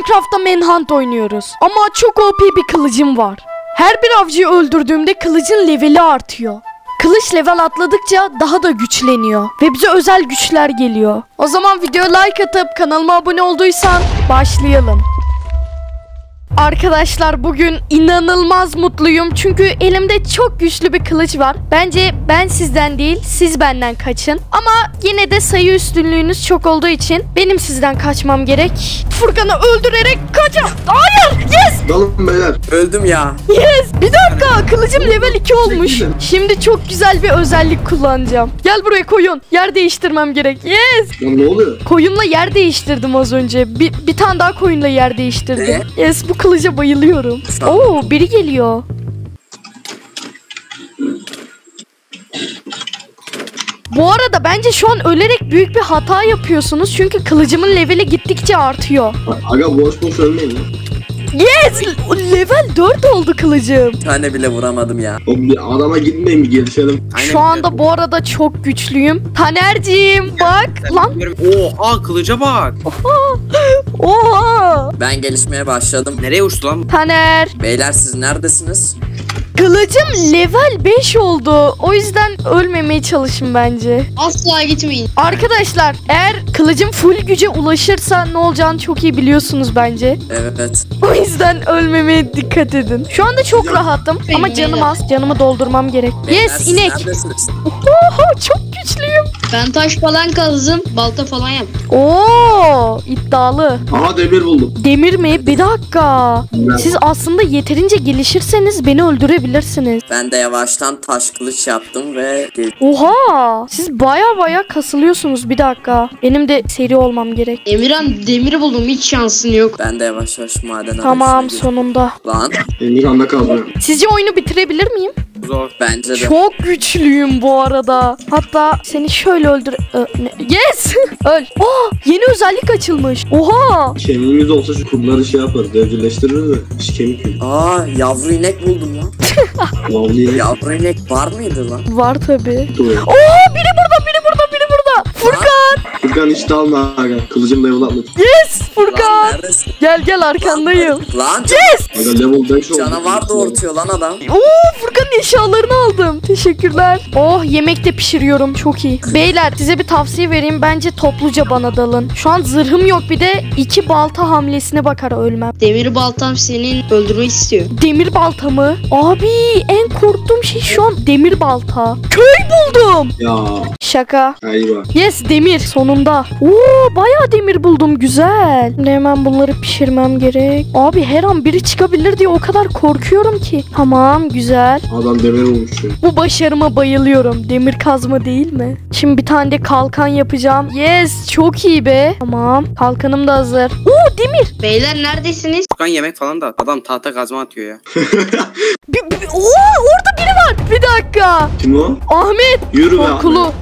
Minecraft'ta Manhunt oynuyoruz. Ama çok OP bir kılıcım var. Her bir avcıyı öldürdüğümde kılıcın leveli artıyor. Kılıç level atladıkça daha da güçleniyor. Ve bize özel güçler geliyor. O zaman videoya like atıp kanalıma abone olduysan başlayalım. Arkadaşlar bugün inanılmaz mutluyum. Çünkü elimde çok güçlü bir kılıç var. Bence ben sizden değil, siz benden kaçın. Ama yine de sayı üstünlüğünüz çok olduğu için benim sizden kaçmam gerek. Furkan'ı öldürerek kaçacağım. Hayır! Yes! Dalın beyler. Öldüm ya. Yes! Bir dakika! Kılıcım level 2 olmuş. Şimdi çok güzel bir özellik kullanacağım. Gel buraya koyun. Yer değiştirmem gerek. Yes! Ya ne oluyor? Koyunla yer değiştirdim az önce. Bir tane daha koyunla yer değiştirdim. Yes, bu kılıca bayılıyorum. Oo, biri geliyor. Bu arada bence şu an ölerek büyük bir hata yapıyorsunuz. Çünkü kılıcımın leveli gittikçe artıyor. Aga boş boş ölmeyin. Yes! Level 4 oldu kılıcım. Bir tane bile vuramadım ya. Adama gitmeyin, bir gelişelim. Aynen. Şu anda bu arada çok güçlüyüm. Taner'cim bak lan. Oha, kılıca bak. Oha. Oha. Ben gelişmeye başladım. Nereye uçtu lan? Taner. Beyler siz neredesiniz? Kılıcım level 5 oldu. O yüzden ölmemeye çalışın bence. Asla gitmeyin. Arkadaşlar eğer kılıcım full güce ulaşırsa ne olacağını çok iyi biliyorsunuz bence. Evet. O yüzden ölmemeye dikkat edin. Şu anda çok rahatım ama canım az. Canımı doldurmam gerek. Beyler, yes inek. Oho, çok güçlüyüm. Ben taş falan kazdım. Balta falan yaptım. Oo, iddialı. Aha, demir buldum. Demir mi? Bir dakika. Siz aslında yeterince gelişirseniz beni öldürebilirsiniz. Ben de yavaştan taş kılıç yaptım ve... Oha! Siz baya kasılıyorsunuz. Bir dakika. Benim de seri olmam gerek. Emirhan, demiri buldum. Hiç şansın yok. Ben de yavaş yavaş maden... Tamam, sonunda. Lan. Emirhan'da kaldım. Sizce oyunu bitirebilir miyim? Zor. Bence de. Çok güçlüyüm bu arada. Hatta seni şöyle öldür... Yes! Öl. Oh, yeni özellik açılmış. Oha! Kemiğimiz olsa şu kumları şey yaparız. Devcilleştiririz de. Hiç kemik yok. Aa, yavru inek buldum lan. Yavru inek var mıydı lan? Var tabii. Oha, biri burada, biri burada, biri burada. Furkan! Furkan hiç dalma. Kılıcım level atladı. Yes! Furkan! Lan, gel arkandayım. Lan! Yes! Canavar doğurtuyor lan adam. Oo, Furkan'ın eşyalarını aldım. Teşekkürler. Oh, yemek de pişiriyorum. Çok iyi. Beyler size bir tavsiye vereyim. Bence topluca bana dalın. Şu an zırhım yok, bir de 2 balta hamlesine bakar ölmem. Demir baltam senin öldürmeyi istiyor. Demir balta mı? Abi en korktuğum şey şu an demir balta. Köy buldum. Ya. Şaka. Eyvah. Yes, demir. Sonunda. Oo, bayağı demir buldum. Güzel. Şimdi hemen bunları pişirmem gerek. Abi her an biri çıkabilir diye o kadar korkuyorum ki. Tamam, güzel. Adam demir olmuş. Bu başarıma bayılıyorum. Demir kazma değil mi? Şimdi bir tane de kalkan yapacağım. Yes, çok iyi be. Tamam. Kalkanım da hazır. Oo, demir. Beyler neredesiniz? Furkan yemek falan da at. Adam tahta kazma atıyor ya. Oo, orada biri var. Bir dakika. Kim o? Ahmet. Yürü be.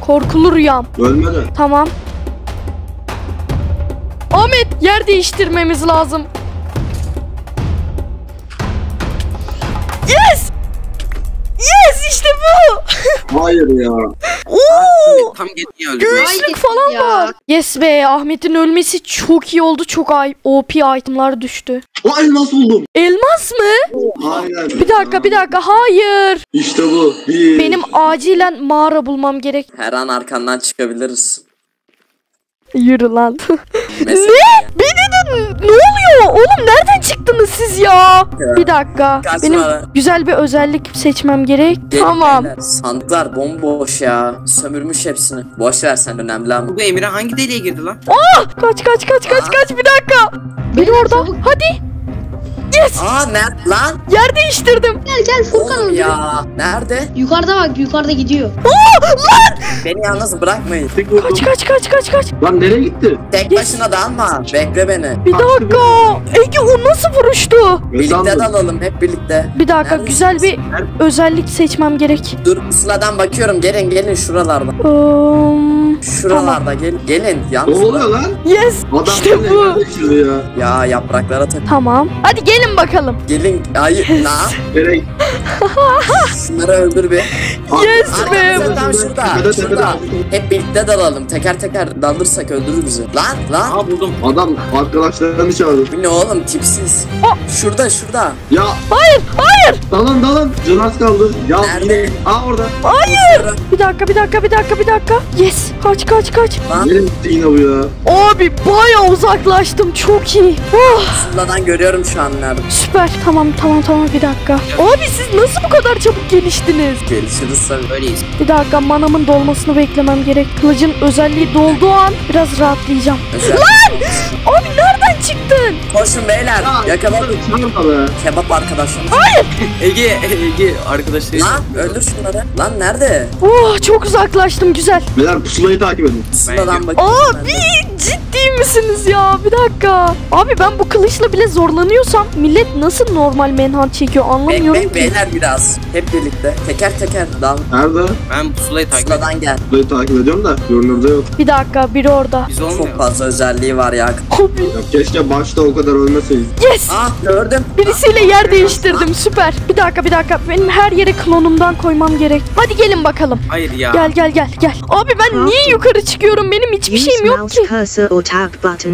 Korkulu rüyam. Ölmeden. Tamam. Ahmet, yer değiştirmemiz lazım. Yes! Yes, işte bu. Hayır ya. Oo! Tam gitmiyor. Güçlük falan ya. Var. Yes be, Ahmet'in ölmesi çok iyi oldu. Çok OP itemlar düştü. O elmas buldum. Elmas mı? Hayır. Bir dakika. Hayır. İşte bu. Benim acilen mağara bulmam gerek. Her an arkandan çıkabiliriz. Yürü lan. Ne? Ne oluyor? Oğlum nereden çıktınız siz ya? Bir dakika. Kaçma. Benim güzel bir özellik seçmem gerek. Tamam. Sandıklar bomboş ya. Sömürmüş hepsini. Boş ver sen, önemli ama. Bu Emirhan hangi deliğe girdi lan? Ah! Kaç. Bir dakika. Biri orada. Hadi. Yes. Aa, ne lan? Yer değiştirdim. Gel Furkan oğlum ya. Nerede? Yukarıda bak, yukarıda gidiyor. Aa, lan! Beni yalnız bırakmayın. Kaç. Lan nereye gitti? Tek başına dalma. Bekle beni. Bir dakika. Ege, o nasıl vuruştu? Birlikte dalalım, hep birlikte. Bir dakika. Neredesin? Güzel bir özellik seçmem gerek. Dur, ısladan bakıyorum. Gelin şuralarda. Şuralarda tamam. Gelin. Yalnız. Ne oluyor lan? Yes. Adam işte bu. Ya yapraklara tak. Tamam. Hadi gelin. Gelin bakalım. Gelin. Hayır. Yes. Nereye? Şunları öldür be. Yes be. Tam şurada. Hep birlikte dalalım. Teker teker dalırsak öldürür bizi. Lan. Aa, buldum. Adam arkadaşlarını çağırdı. Bu ne oğlum, tipsiz. Aa. Şurada. Ya. Hayır. Dalın. Canaz kaldı. Ya. Nerede? Aa, orada. Hayır. Bir dakika. Yes. Kaç. Benim yine bu ya. Abi bayağı uzaklaştım. Çok iyi. Şuradan görüyorum şu an nerede. Süper. Tamam bir dakika. Abi siz nasıl bu kadar çabuk geliştiniz? Gelişiriz tabii, öyleyiz. Bir dakika, manamın dolmasını beklemem gerek. Kılıcın özelliği dolduğu an biraz rahatlayacağım. Lan! Abi nereden çıktın? Koşun beyler. Yakaladım. Kebap arkadaşlar. Hayır. Ege arkadaşlar. Lan öldür şunları. Lan nerede? Oh, çok uzaklaştım, güzel. Beyler pusulayı takip edin. Pusuladan bakıyorum. Abi ciddi misiniz ya? Bir dakika. Abi ben bu kılıçla bile zorlanıyorsam millet nasıl normal Manhunt çekiyor anlamıyorum ki. Beyler biraz. Hep birlikte. Teker teker dal. Nerede? Ben pusulayı takip ediyorum. Pusuladan gel. Pusulayı takip ediyorum da görünürde yok. Bir dakika, biri orada. Çok fazla özelliği var ya. Keşke başta o kadar ölmeseydik. Yes. Ah, gördüm. Birisiyle yer değiştirdim. Süper. Bir dakika. Benim her yere klonumdan koymam gerek. Hadi gelin bakalım. Hayır ya. Gel. Abi ben niye yukarı çıkıyorum? Benim hiçbir şeyim yok ki.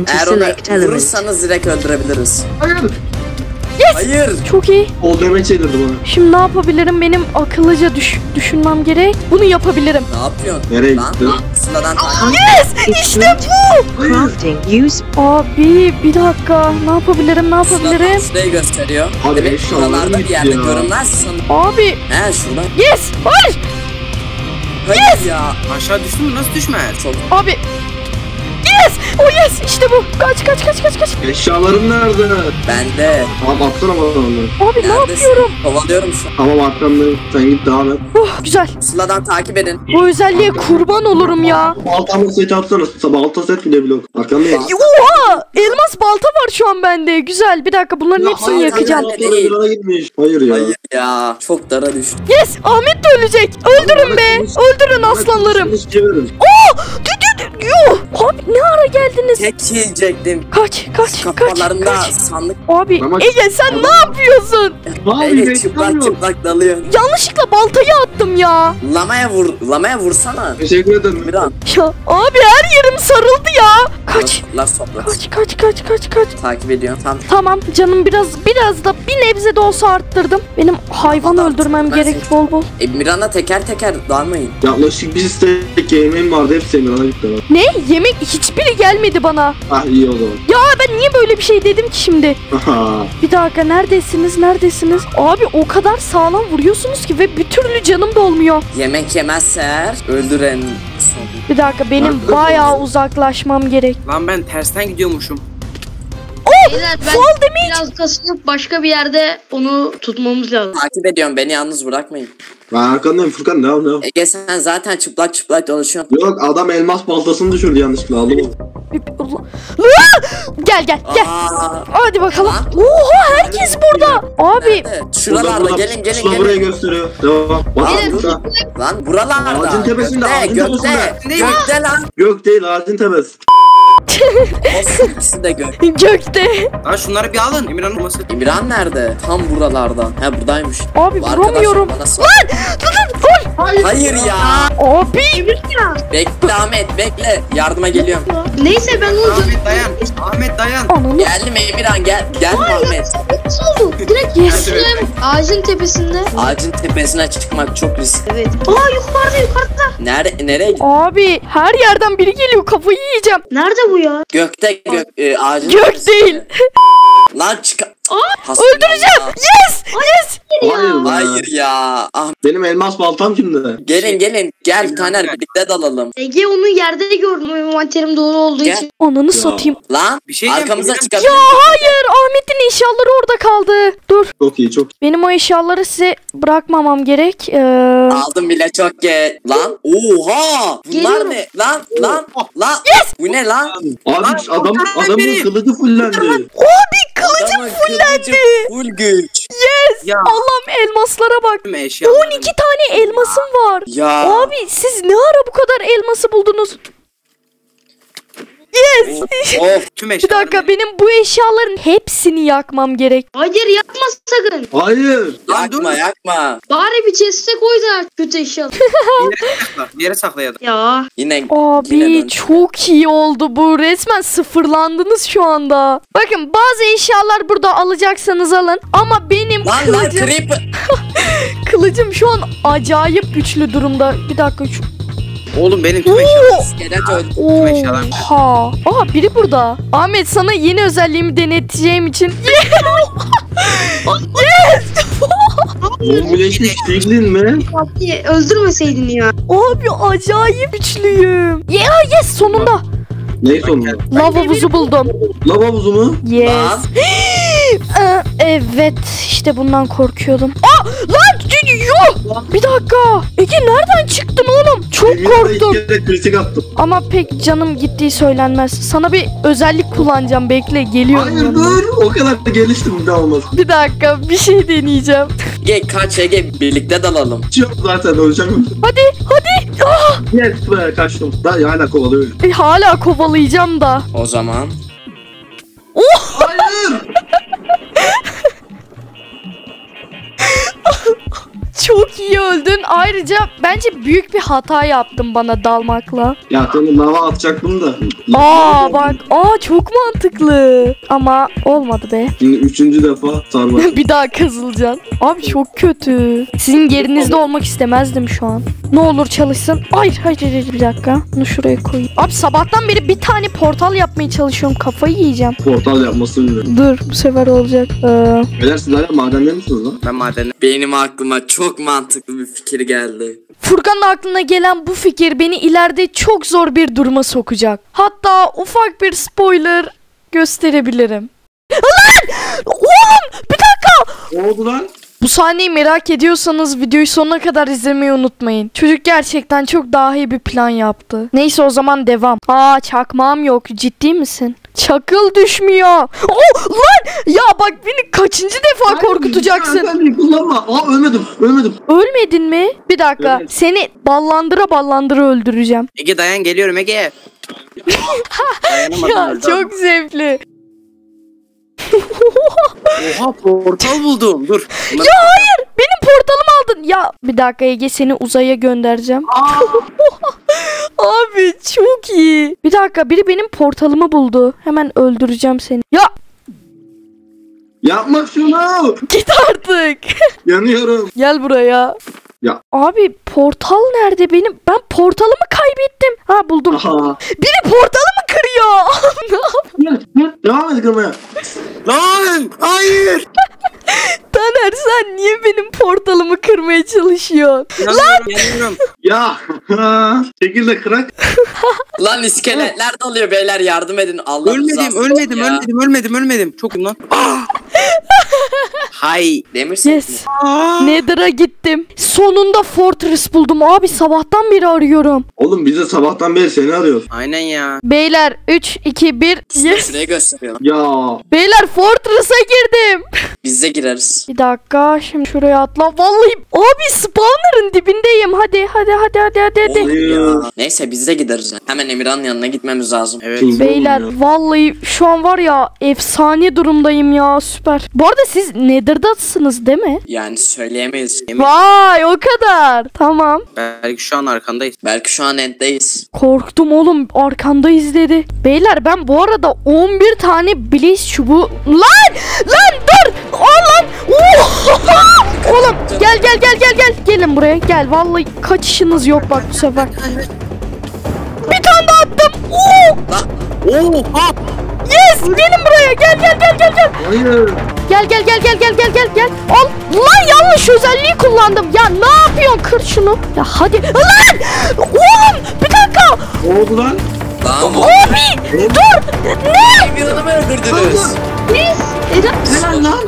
Eğer onu vurursanız direkt öldürebiliriz. Hayır. Yes. Hayır. Çok iyi. O demek çevirdi bana. Şimdi ne yapabilirim? Benim akıllıca düşünmem gerek. Bunu yapabilirim. Ne yapıyorsun? Nereye gittin? Sıradan takip. Yes! İşte bu! Crafting use. Abi bir dakika. Ne yapabilirim? Sırayı gösteriyor. Abi evet, şuralarda bir yerde görünmezsin. Abi. He şurada. Yes! Hayır! Yes! Ya. Aşağı düştün mü? Nasıl düşme? Abi. Yes! Oh yes! İşte bu! Kaç! Eşyalarım nerede? Bende. Abi atsana bana onları. Abi ne yapıyorum? Kovalıyorum şu an. Tamam, arkamdayım. Sen git devam et. Oh, güzel. Sıla'dan takip edin. Bu özelliğe kurban olurum ya. Baltamı set atsana. Balta set bile blok. Arkamdayım. Oha! Elmas balta var şu an bende. Güzel. Bir dakika, bunların hepsini yakacağım. Hayır ya. Çok dara düştü. Yes! Ahmet de ölecek. Öldürün be. Öldürün aslanlarım. Oh! Yuh! Abi ne ara geldiniz? Çekecektim. Kaç. Sandık. Abi Ege sen ne yapıyorsun? Ege çıplak dalıyor. Yanlışlıkla baltayı attım ya. Lamaya vursana. Teşekkür ederim. Miran. Ya abi her yerim sarıldı ya. Kaç. Takip ediyorum. Tamam canım, biraz da bir nebze de olsa arttırdım. Benim hayvan öldürmem gerek bol. Miran'a teker teker dalmayın. Yaklaşık bir istek yemeğim vardı, hepsi Miran'a gitti. Ne? Yemek hiçbiri gelmedi bana. Ah, iyi oldu. Ya ben niye böyle bir şey dedim ki şimdi? Bir dakika, neredesiniz? Abi o kadar sağlam vuruyorsunuz ki ve bir türlü canım dolmuyor. Yemek yemezsen öldüren son. Bir dakika, benim bayağı uzaklaşmam gerek. Lan ben tersten gidiyormuşum. Beyler, ben biraz kasılıp başka bir yerde onu tutmamız lazım. Takip ediyorum, beni yalnız bırakmayın. Ben arkandayım Furkan, ne yap? Ege sen zaten çıplak dolaşıyorsun. Yok, adam elmas baltasını düşürdü yanlışlıkla, aldım. Gel. Hadi bakalım. Oha, herkes burada. Abi. Şuralarda gelin. Buraya gösteriyor. Lan buralarda. Ağacın tepesinde. Gökte lan. Gök değil, ağacın tepesi. Olsun, de gökte. Lan şunları bir alın. Emirhan'ın masası. Emirhan nerede? Tam buralarda. He, buradaymış. Abi vuramıyorum. Lan! Dur. Hayır ya. Abi. Bekle Ahmet, bekle. Yardıma geliyorum. Neyse ben onu. Ahmet dayan. Anladım. Geldim Emirhan, gel Ahmet. Oldu. Direkt geçtim. Ağacın tepesinde. Ağacın tepesine çıkmak çok riskli. Evet. Aa, yukarıda. Nereye gidiyor? Abi her yerden biri geliyor, kafayı yiyeceğim. Nerede bu ya? Ağacın gök değil. Lan çık. Öldüreceğim. Ya. Yes. Yes. Hayır ya. Ah. Benim elmas baltam şimdi. Gelin. Gel Taner, birlikte dalalım. Ege onu yerde gördüm. Envanterim dolu olduğu için. Ananı satayım. Lan bir şey arkamıza çıkabilir. Ya hayır. Ahmet'in eşyaları orada kaldı. Dur. Çok iyi. Benim o eşyaları size bırakmamam gerek. Aldım bile, çok geç. Lan. Oha. Bunlar ne? Lan. Yes. Bu ne lan? Abi adamın kılıcı fullendi. Abi kılıcım fullendi. Full güç. Yes. Ya. Allah'ım, elmaslara bak. 12 tane elmasım var. Ya. Abi siz ne ara bu kadar elması buldunuz? Yes. Of. Tüm bir dakika, benim bu eşyaların hepsini yakmam gerek. Hayır yakma sakın. Hayır. Yakma yakma. Bari bir chest'e koy da kötü eşyaları. Bir yere saklayalım. Ya. Yine. Abi yine çok iyi oldu bu. Resmen sıfırlandınız şu anda. Bakın bazı eşyalar burada alacaksanız alın. Ama benim lan, kılıcım. Lan, kılıcım şu an acayip güçlü durumda. Bir dakika şu. Oğlum benim tüm eşyalarım iskelet öldü. Tüm eşyalarım. Aa biri burada. Ahmet sana yeni özelliğimi deneteceğim için. Yes! Öldürmeseydin mi? Öldürmeseydin ya. Abi acayip güçlüyüm. Yes sonunda. Ne sonunda? Lava buzu buldum. Lava buzu mu? Yes. Evet işte bundan korkuyordum. Aa lan yok. Bir dakika. Ege nereden çıktın oğlum? Çok korktum. Ama pek canım gittiği söylenmez. Sana bir özellik kullanacağım. Bekle geliyorum. Hayır dur. O kadar da geliştim bir daha olmaz. Bir dakika bir şey deneyeceğim. Ege kaç Ege birlikte dalalım. Yok zaten öleceğim. Hadi hadi. Gel buraya kaçtım. Daha hala kovalıyorum. Hala kovalayacağım da. O zaman. Oh. Hayır. Çok iyi öldün. Ayrıca bence büyük bir hata yaptım bana dalmakla. Ya tabii lava atacaktım da. Bak. Çok mantıklı. Ama olmadı be. Şimdi üçüncü defa sarmadım. Bir daha kazılacaksın. Abi çok kötü. Sizin yerinizde olmak istemezdim şu an. Ne olur çalışsın. Hayır bir dakika. Bunu şuraya koyayım. Abi sabahtan beri bir tane portal yapmaya çalışıyorum. Kafayı yiyeceğim. Portal yapmasını bilmiyorum. Dur bu sefer olacak. Beyler siz hala madenler misiniz lan? Ben madenler. Benim aklıma çok mantıklı bir fikir geldi. Furkan'ın aklına gelen bu fikir beni ileride çok zor bir duruma sokacak. Hatta ufak bir spoiler gösterebilirim. Lan! Oğlum! Bir dakika! Ne oldu lan? Bu sahneyi merak ediyorsanız videoyu sonuna kadar izlemeyi unutmayın. Çocuk gerçekten çok dahi bir plan yaptı. Neyse o zaman devam. Çakmağım yok. Ciddi misin? Çakıl düşmüyor. Lan! Ya bak beni kaçıncı defa korkutacaksın? Ben kullanma. Ölmedim. Ölmedin mi? Bir dakika. Ölmedim. Seni ballandıra öldüreceğim. Ege dayan geliyorum Ege. Ya çok zevkli. Oha portal buldum. Dur. Ya hayır. Benim portalımı aldın. Ya bir dakika Ege seni uzaya göndereceğim. Abi çok iyi. Bir dakika biri benim portalımı buldu. Hemen öldüreceğim seni. Ya. Yapma şunu. Git artık. Yanıyorum. Gel buraya. Ya. Abi portal nerede benim? Ben portalımı kaybettim. Buldum. Aha. Biri portalımı kırıyor. Ne yapayım? Devam edin kırmaya. Lan! Hayır! Taner sen niye benim portalımı kırmaya çalışıyorsun? Lan! Ya! Çekil de kırak. Lan iskeletler dalıyor beyler yardım edin. Ölmedim. Çok lan. Hay demirsin. Yes. Nether'a gittim. Sonunda Fortress buldum. Abi sabahtan beri arıyorum. Oğlum biz de sabahtan beri seni arıyoruz. Aynen ya. Beyler 3, 2, 1. Yes. Şuraya gösteriyorum. Ya. Beyler Fortress'a girdim. Biz de gireriz. Bir dakika şimdi şuraya atla. Vallahi abi spawner'ın dibindeyim. Hadi. Neyse biz de gideriz. Hemen Emirhan'ın yanına gitmemiz lazım. Evet. Beyler vallahi şu an var ya efsane durumdayım ya süper. Bu arada siz Nether'dasınız değil mi? Yani söyleyemeyiz. Vay o kadar. Tamam. Belki şu an arkandayız. Belki şu an enddeyiz. Korktum oğlum arkandayız dedi. Beyler ben bu arada 11 tane blaze çubuğu. Lan dur. Lan. Oğlum gel. Gelin buraya gel. Vallahi kaçışınız yok bak bu sefer. Bir tane daha attım. Yes gelin buraya gel. Hayır. Gel. Al. Lan yanlış özelliği kullandım. Ya ne yapıyorsun kır şunu. Ya hadi. Lan. Oğlum bir dakika. Ne oldu lan? Abi dur. Ne? Emirhan'ı öldürdünüz. Ne? Helal lan.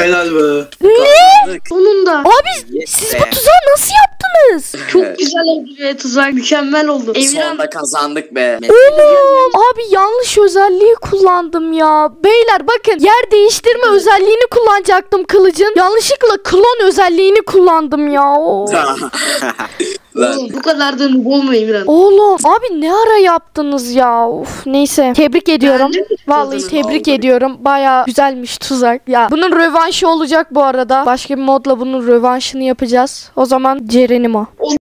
Helal be. Ne? Sonunda. Abi siz bu tuzağı nasıl yaptınız? kız. Çok güzel oldu be tuzak, mükemmel oldu. Sonunda kazandık be. Oğlum abi yanlış özelliği kullandım ya. Beyler bakın, yer değiştirme özelliğini kullanacaktım kılıcın. Yanlışlıkla klon özelliğini kullandım ya. Oğlum, bu kadar da olmayayım lan. Oğlum abi ne ara yaptınız ya. Of, neyse tebrik ediyorum. Vallahi tebrik ediyorum. Baya güzelmiş tuzak. Ya bunun rövanşı olacak bu arada. Başka bir modla bunun rövanşını yapacağız. O zaman Cerenimo.